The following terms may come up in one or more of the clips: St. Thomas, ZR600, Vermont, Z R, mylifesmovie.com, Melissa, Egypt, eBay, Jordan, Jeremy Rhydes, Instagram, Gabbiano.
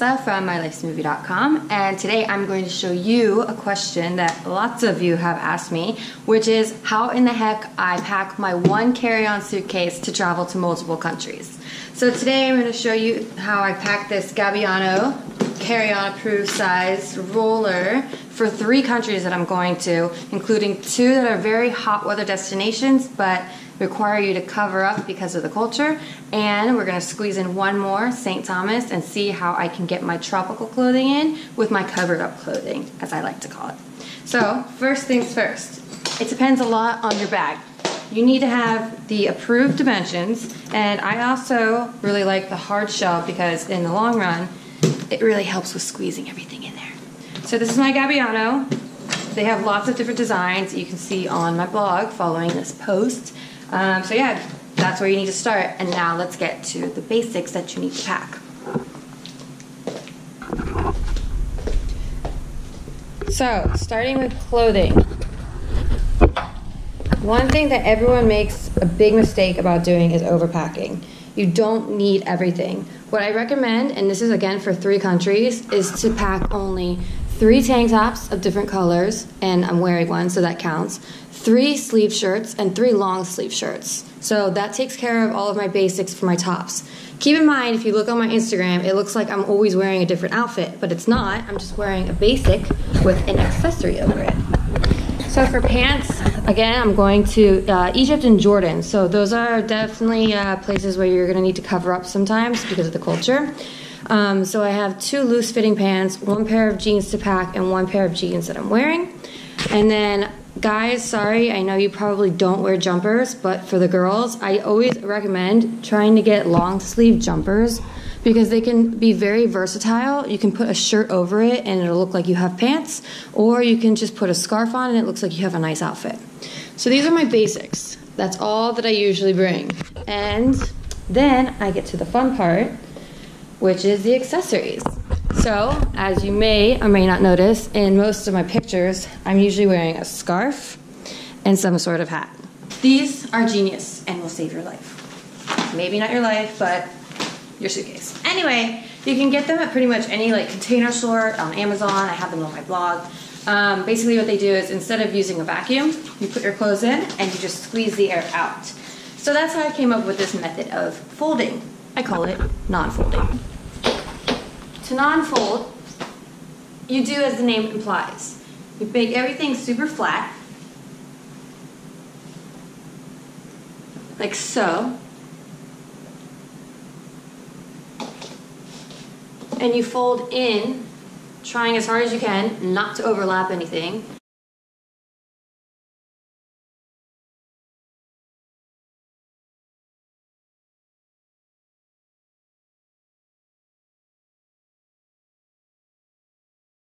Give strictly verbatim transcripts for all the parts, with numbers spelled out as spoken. Melissa from my life's movie dot com, and today I'm going to show you a question that lots of you have asked me, which is how in the heck I pack my one carry-on suitcase to travel to multiple countries. So today I'm going to show you how I pack this Gabbiano carry-on approved size roller for three countries that I'm going to, including two that are very hot weather destinations but require you to cover up because of the culture, and we're going to squeeze in one more, Saint Thomas, and see how I can get my tropical clothing in with my covered up clothing, as I like to call it. So first things first, it depends a lot on your bag. You need to have the approved dimensions, and I also really like the hard shell because in the long run it really helps with squeezing everything in there. So this is my Gabbiano. They have lots of different designs that you can see on my blog following this post. Um, so yeah, that's where you need to start. And now let's get to the basics that you need to pack. So, starting with clothing. One thing that everyone makes a big mistake about doing is overpacking. You don't need everything. What I recommend, and this is again for three countries, is to pack only three tank tops of different colors, and I'm wearing one, so that counts, three sleeve shirts, and three long sleeve shirts. So that takes care of all of my basics for my tops. Keep in mind, if you look on my Instagram, it looks like I'm always wearing a different outfit, but it's not. I'm just wearing a basic with an accessory over it. So for pants, again, I'm going to uh, Egypt and Jordan. So those are definitely uh, places where you're gonna need to cover up sometimes because of the culture. Um, so I have two loose fitting pants, one pair of jeans to pack, and one pair of jeans that I'm wearing. And then guys, sorry, I know you probably don't wear jumpers, but for the girls, I always recommend trying to get long sleeve jumpers because they can be very versatile. You can put a shirt over it and it'll look like you have pants, or you can just put a scarf on and it looks like you have a nice outfit. So these are my basics. That's all that I usually bring. And then I get to the fun part, which is the accessories. So, as you may or may not notice, in most of my pictures, I'm usually wearing a scarf and some sort of hat. These are genius and will save your life. Maybe not your life, but your suitcase. Anyway, you can get them at pretty much any like container store, on Amazon. I have them on my blog. Um, basically what they do is instead of using a vacuum, you put your clothes in and you just squeeze the air out. So that's how I came up with this method of folding. I call it non-folding. To non-fold, you do as the name implies. You make everything super flat, like so. And you fold in, trying as hard as you can not to overlap anything.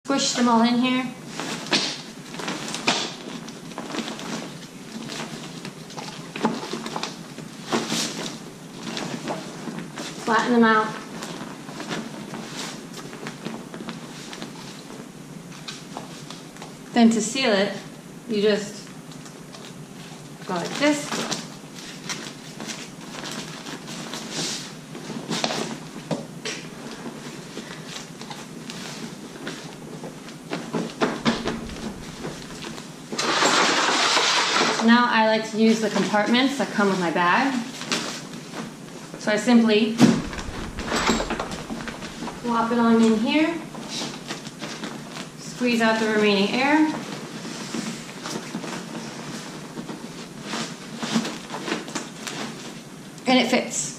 Squish them all in here. Flatten them out. Then to seal it, you just go like this. Now I like to use the compartments that come with my bag. So I simply plop it on in here. Squeeze out the remaining air. And it fits.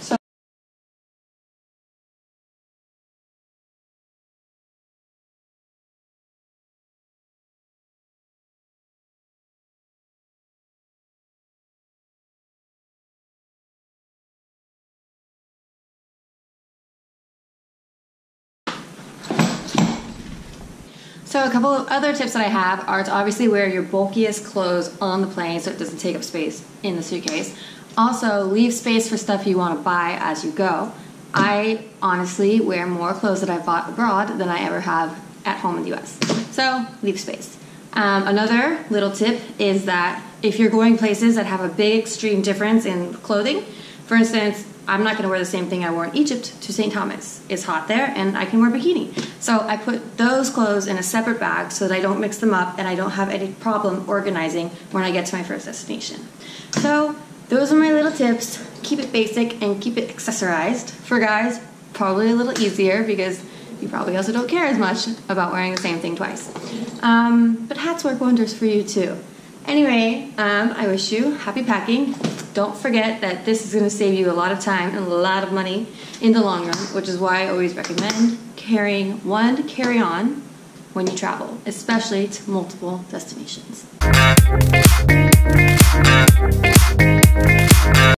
So So a couple of other tips that I have are to obviously wear your bulkiest clothes on the plane so it doesn't take up space in the suitcase. Also, leave space for stuff you want to buy as you go. I honestly wear more clothes that I bought abroad than I ever have at home in the U S. So, leave space. Um, another little tip is that if you're going places that have a big extreme difference in clothing, for instance, I'm not going to wear the same thing I wore in Egypt to Saint Thomas. It's hot there, and I can wear a bikini. So I put those clothes in a separate bag so that I don't mix them up, and I don't have any problem organizing when I get to my first destination. So those are my little tips. Keep it basic and keep it accessorized. For guys, probably a little easier because you probably also don't care as much about wearing the same thing twice. Um, but hats work wonders for you too. Anyway, um, I wish you happy packing. Don't forget that this is going to save you a lot of time and a lot of money in the long run, which is why I always recommend carrying one carry-on when you travel, especially to multiple destinations.